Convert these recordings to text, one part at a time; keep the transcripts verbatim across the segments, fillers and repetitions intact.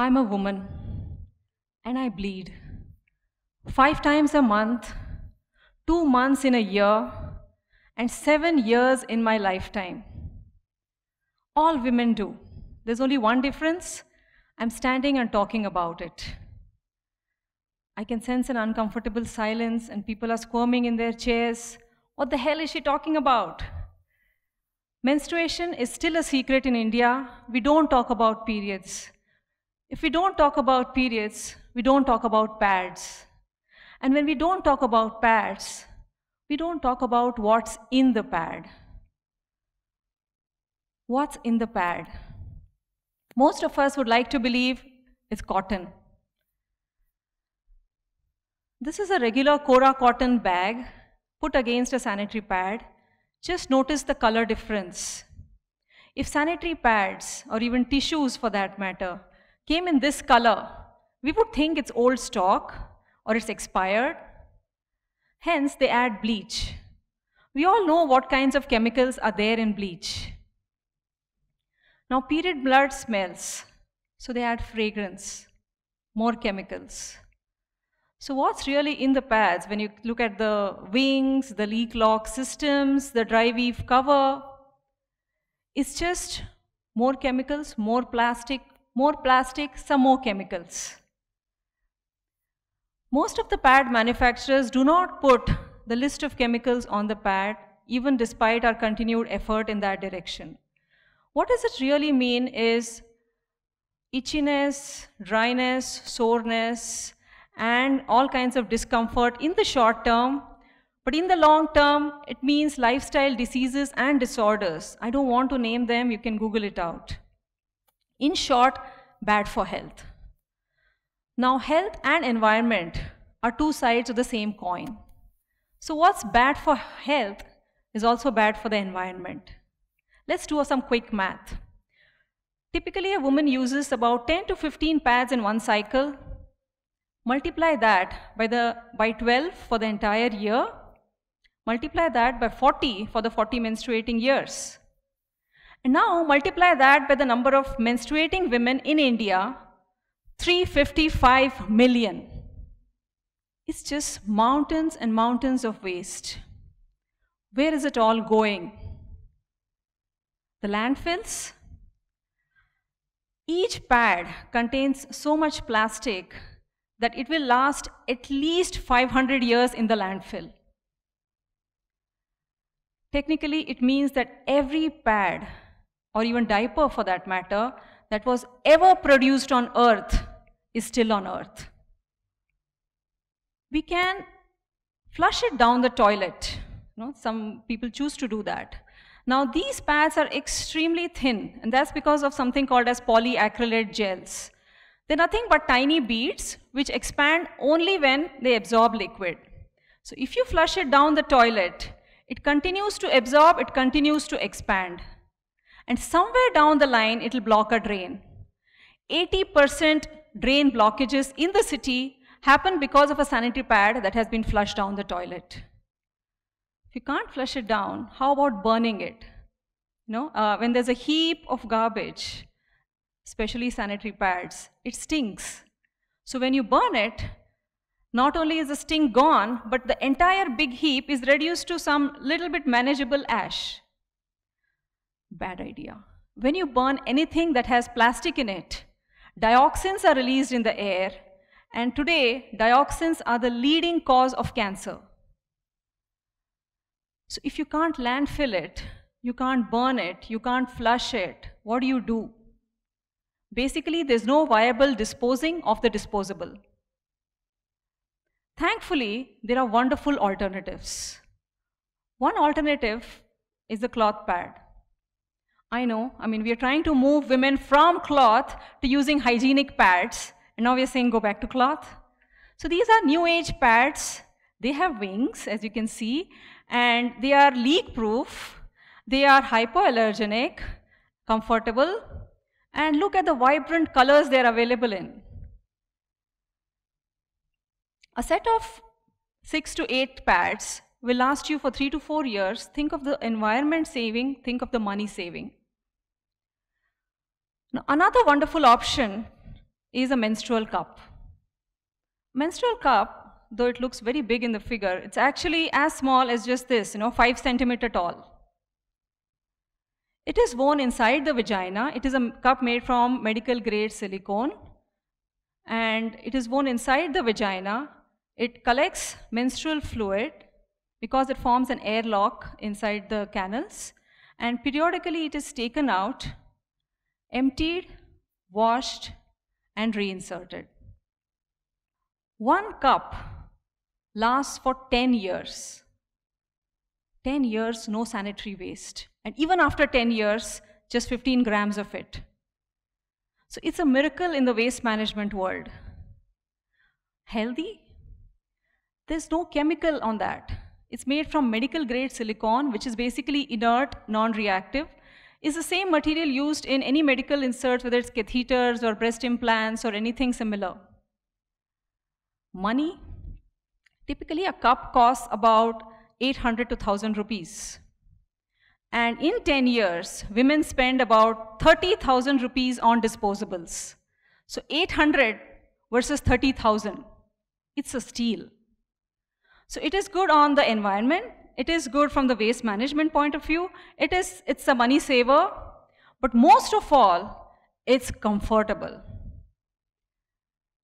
I'm a woman and I bleed five times a month, two months in a year, and seven years in my lifetime. All women do. There's only one difference. I'm standing and talking about it. I can sense an uncomfortable silence and people are squirming in their chairs. What the hell is she talking about? Menstruation is still a secret in India. We don't talk about periods. If we don't talk about periods, we don't talk about pads. And when we don't talk about pads, we don't talk about what's in the pad. What's in the pad? Most of us would like to believe it's cotton. This is a regular Kora cotton bag put against a sanitary pad. Just notice the color difference. If sanitary pads, or even tissues for that matter, came in this color, we would think it's old stock or it's expired. Hence, they add bleach. We all know what kinds of chemicals are there in bleach. Now, period blood smells, so they add fragrance, more chemicals. So what's really in the pads when you look at the wings, the leak lock systems, the dry weave cover? It's just more chemicals, more plastic, more plastic, some more chemicals. Most of the pad manufacturers do not put the list of chemicals on the pad, even despite our continued effort in that direction. What does it really mean is itchiness, dryness, soreness, and all kinds of discomfort in the short term, but in the long term, it means lifestyle diseases and disorders. I don't want to name them, you can Google it out. In short, bad for health. Now, health and environment are two sides of the same coin. So what's bad for health is also bad for the environment. Let's do some quick math. Typically, a woman uses about ten to fifteen pads in one cycle. Multiply that by, the, by twelve for the entire year. Multiply that by forty for the forty menstruating years. And now multiply that by the number of menstruating women in India, three hundred fifty-five million. It's just mountains and mountains of waste. Where is it all going? The landfills? Each pad contains so much plastic that it will last at least five hundred years in the landfill. Technically, it means that every pad, or even diaper for that matter, that was ever produced on Earth is still on Earth. We can flush it down the toilet. You know, some people choose to do that. Now, these pads are extremely thin, and that's because of something called as polyacrylate gels. They're nothing but tiny beads which expand only when they absorb liquid. So if you flush it down the toilet, it continues to absorb, it continues to expand. And somewhere down the line, it'll block a drain. eighty percent drain blockages in the city happen because of a sanitary pad that has been flushed down the toilet. If you can't flush it down, how about burning it? You know, uh, when there's a heap of garbage, especially sanitary pads, it stinks. So when you burn it, not only is the stink gone, but the entire big heap is reduced to some little bit manageable ash. Bad idea. When you burn anything that has plastic in it, dioxins are released in the air, and today, dioxins are the leading cause of cancer. So if you can't landfill it, you can't burn it, you can't flush it, what do you do? Basically, there's no viable disposing of the disposable. Thankfully, there are wonderful alternatives. One alternative is the cloth pad. I know, I mean, we are trying to move women from cloth to using hygienic pads, and now we are saying go back to cloth. So these are new age pads. They have wings, as you can see, and they are leak-proof, they are hypoallergenic, comfortable, and look at the vibrant colors they're available in. A set of six to eight pads will last you for three to four years. Think of the environment saving, think of the money saving. Now, another wonderful option is a menstrual cup. Menstrual cup, though it looks very big in the figure, it's actually as small as just this, you know, five centimeter tall. It is worn inside the vagina. It is a cup made from medical grade silicone, and it is worn inside the vagina. It collects menstrual fluid because it forms an airlock inside the canals, and periodically it is taken out, emptied, washed, and reinserted. One cup lasts for ten years. ten years, no sanitary waste. And even after ten years, just fifteen grams of it. So it's a miracle in the waste management world. Healthy? There's no chemical on that. It's made from medical grade silicone, which is basically inert, non-reactive. Is the same material used in any medical inserts, whether it's catheters or breast implants or anything similar. Money, typically a cup costs about eight hundred to one thousand rupees. And in ten years, women spend about thirty thousand rupees on disposables. So eight hundred versus thirty thousand, it's a steal. So it is good on the environment. It is good from the waste management point of view. It is, it's a money saver, but most of all, it's comfortable.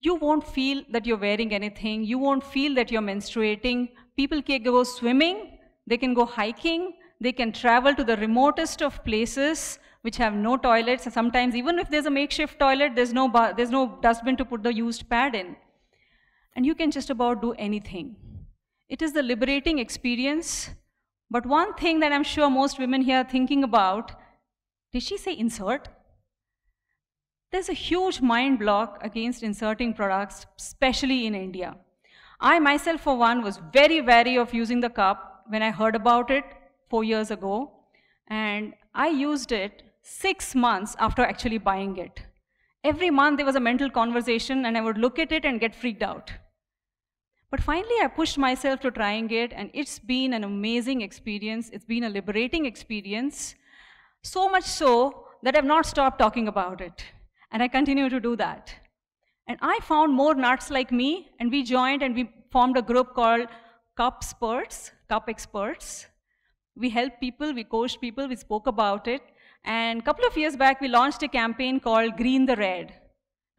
You won't feel that you're wearing anything. You won't feel that you're menstruating. People can go swimming. They can go hiking. They can travel to the remotest of places which have no toilets. And sometimes, even if there's a makeshift toilet, there's no, there's no dustbin to put the used pad in. And you can just about do anything. It is the liberating experience, but one thing that I'm sure most women here are thinking about, did she say insert? There's a huge mind block against inserting products, especially in India. I myself, for one, was very wary of using the cup when I heard about it four years ago, and I used it six months after actually buying it. Every month there was a mental conversation, and I would look at it and get freaked out. But finally, I pushed myself to trying it, and it's been an amazing experience. It's been a liberating experience, so much so that I've not stopped talking about it, and I continue to do that. And I found more nuts like me, and we joined, and we formed a group called Cup Experts, Cup Experts. We helped people, we coached people, we spoke about it, and a couple of years back, we launched a campaign called Green the Red.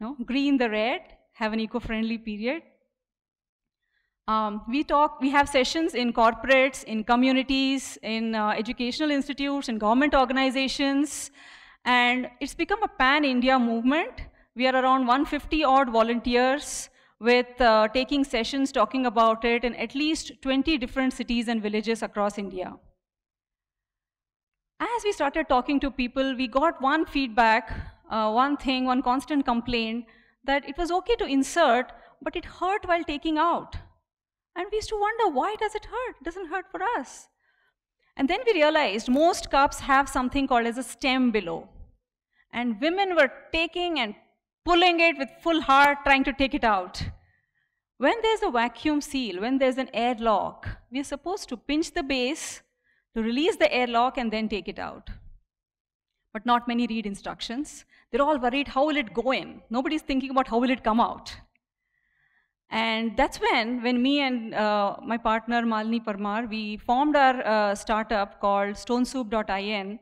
No? Green the Red, have an eco-friendly period. Um, we talk, we have sessions in corporates, in communities, in uh, educational institutes, in government organizations, and it's become a pan-India movement. We are around one hundred fifty odd volunteers with uh, taking sessions, talking about it in at least twenty different cities and villages across India. As we started talking to people, we got one feedback, uh, one thing, one constant complaint, that it was okay to insert, but it hurt while taking out. And we used to wonder, why does it hurt? It doesn't hurt for us. And then we realized most cups have something called as a stem below. And women were taking and pulling it with full heart, trying to take it out. When there's a vacuum seal, when there's an airlock, we're supposed to pinch the base to release the airlock and then take it out. But not many read instructions. They're all worried, how will it go in? Nobody's thinking about how will it come out. And that's when, when me and uh, my partner, Malini Parmar, we formed our uh, startup called stone soup dot I N.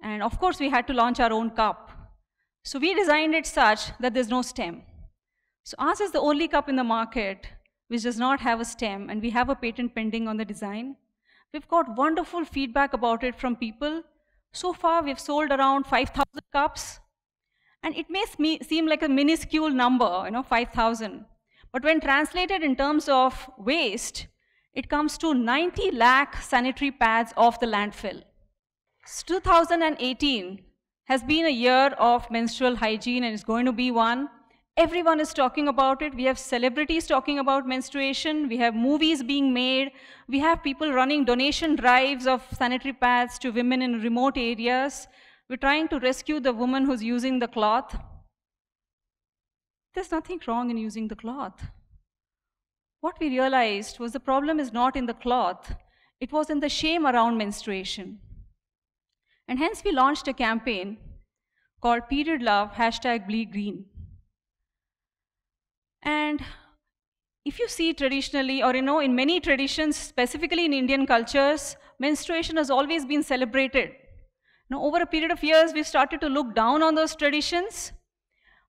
And of course, we had to launch our own cup. So we designed it such that there's no stem. So ours is the only cup in the market which does not have a stem, and we have a patent pending on the design. We've got wonderful feedback about it from people. So far, we've sold around five thousand cups. And it may seem like a minuscule number, you know, five thousand. But when translated in terms of waste, it comes to ninety lakh sanitary pads off the landfill. two thousand eighteen has been a year of menstrual hygiene, and it's going to be one. Everyone is talking about it. We have celebrities talking about menstruation. We have movies being made. We have people running donation drives of sanitary pads to women in remote areas. We're trying to rescue the woman who's using the cloth. There's nothing wrong in using the cloth. What we realized was the problem is not in the cloth, it was in the shame around menstruation. And hence we launched a campaign called Period Love, hashtag Bleed Green. And if you see traditionally, or you know, in many traditions, specifically in Indian cultures, menstruation has always been celebrated. Now, over a period of years, we've started to look down on those traditions.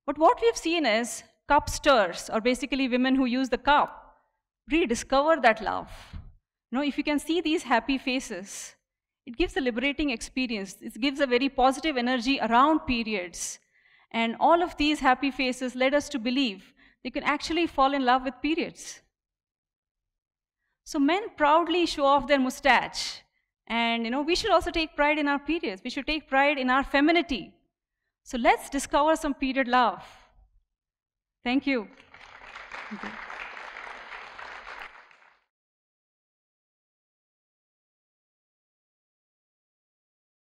But what we've seen is cup stirrers, or basically women who use the cup, rediscover that love. You know, if you can see these happy faces, it gives a liberating experience. It gives a very positive energy around periods. And all of these happy faces led us to believe they can actually fall in love with periods. So men proudly show off their mustache. And you know, we should also take pride in our periods. We should take pride in our femininity. So let's discover some period love. Thank you. Thank you.